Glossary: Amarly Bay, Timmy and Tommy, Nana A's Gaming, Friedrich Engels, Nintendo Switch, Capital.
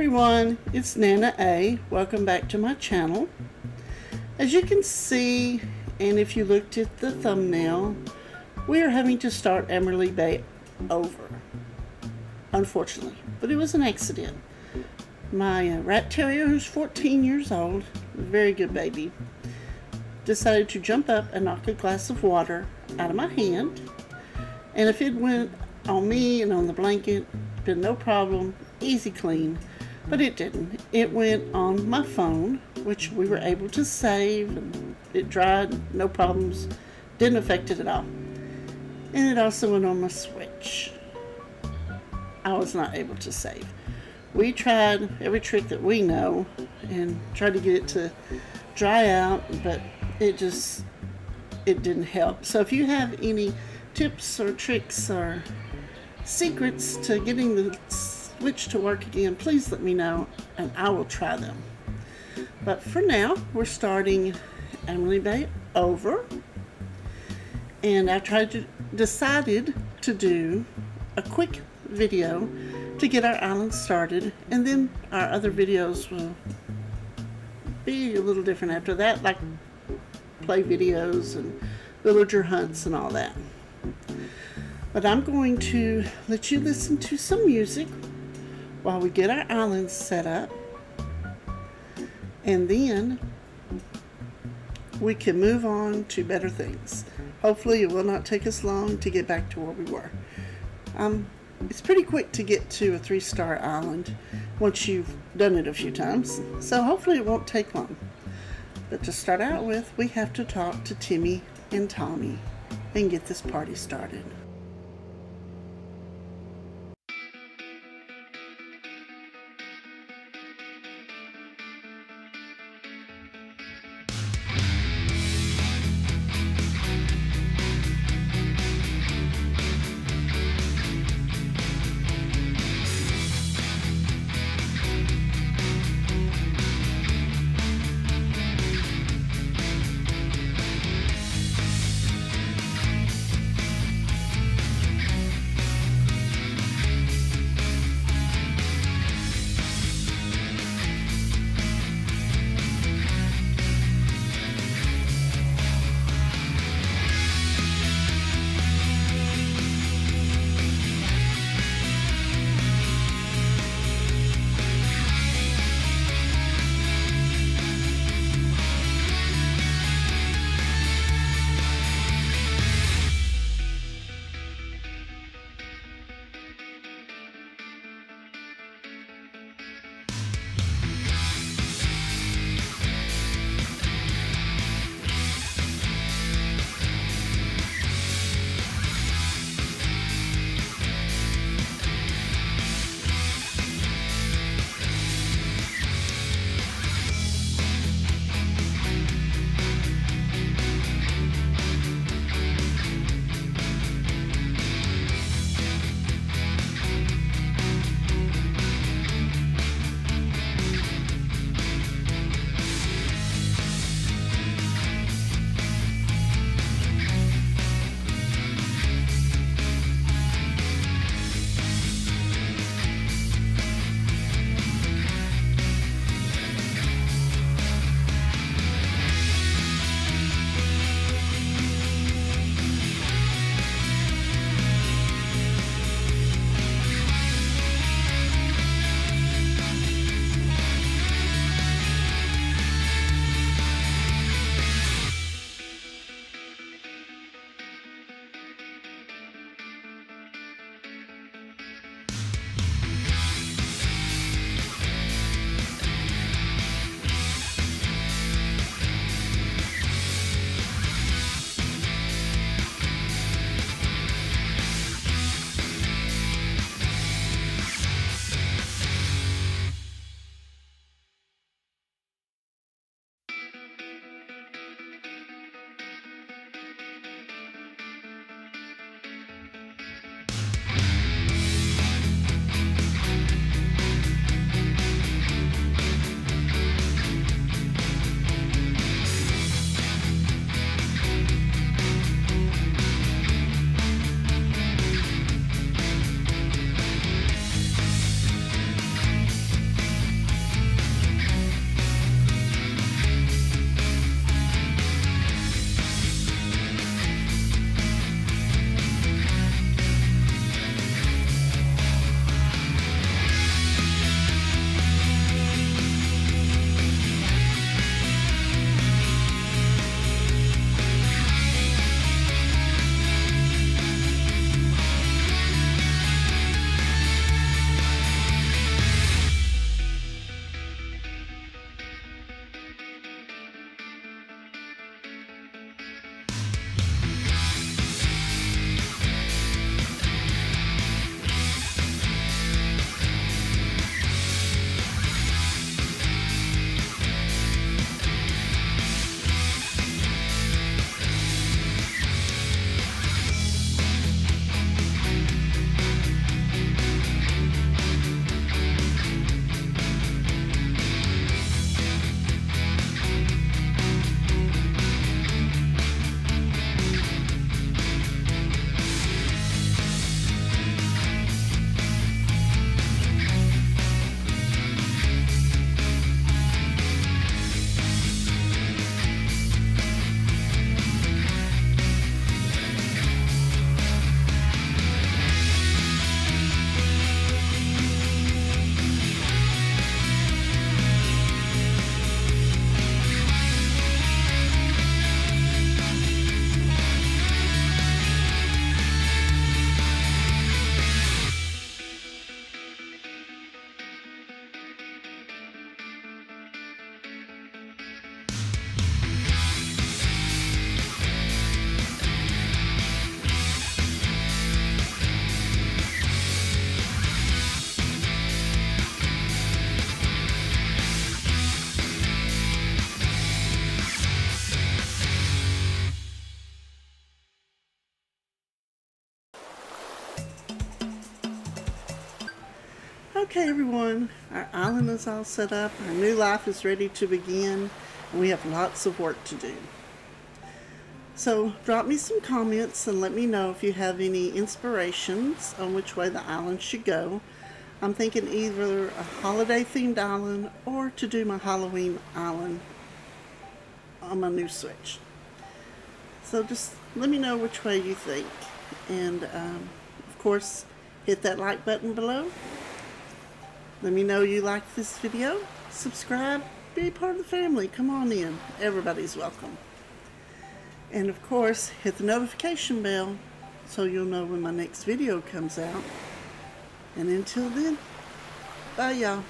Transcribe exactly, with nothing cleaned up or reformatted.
everyone, it's Nana A. Welcome back to my channel. As you can see, and if you looked at the thumbnail, we are having to start Amarly Bay over, unfortunately, but it was an accident. My uh, rat terrier, who's fourteen years old, a very good baby, decided to jump up and knock a glass of water out of my hand, and if it went on me and on the blanket, been no problem, easy clean. But it didn't. It went on my phone, which we were able to save, and it dried, no problems, didn't affect it at all. And it also went on my Switch. I was not able to save. We tried every trick that we know and tried to get it to dry out, but it just it didn't help. So if you have any tips or tricks or secrets to getting the Switch to work again, please let me know and I will try them. But for now, we're starting Amarly Bay over, and I tried to decided to do a quick video to get our island started, and then our other videos will be a little different after that, like play videos and villager hunts and all that. But I'm going to let you listen to some music while we get our island set up, and then we can move on to better things. Hopefully it will not take us long to get back to where we were. Um, it's pretty quick to get to a three-star island once you've done it a few times, so hopefully it won't take long. But to start out with, we have to talk to Timmy and Tommy and get this party started. Okay everyone, our island is all set up, our new life is ready to begin, and we have lots of work to do. So drop me some comments and let me know if you have any inspirations on which way the island should go. I'm thinking either a holiday themed island or to do my Halloween island on my new Switch. So just let me know which way you think, and um, of course hit that like button below. Let me know you like this video, subscribe, be part of the family, come on in, everybody's welcome. And of course, hit the notification bell so you'll know when my next video comes out. And until then, bye y'all.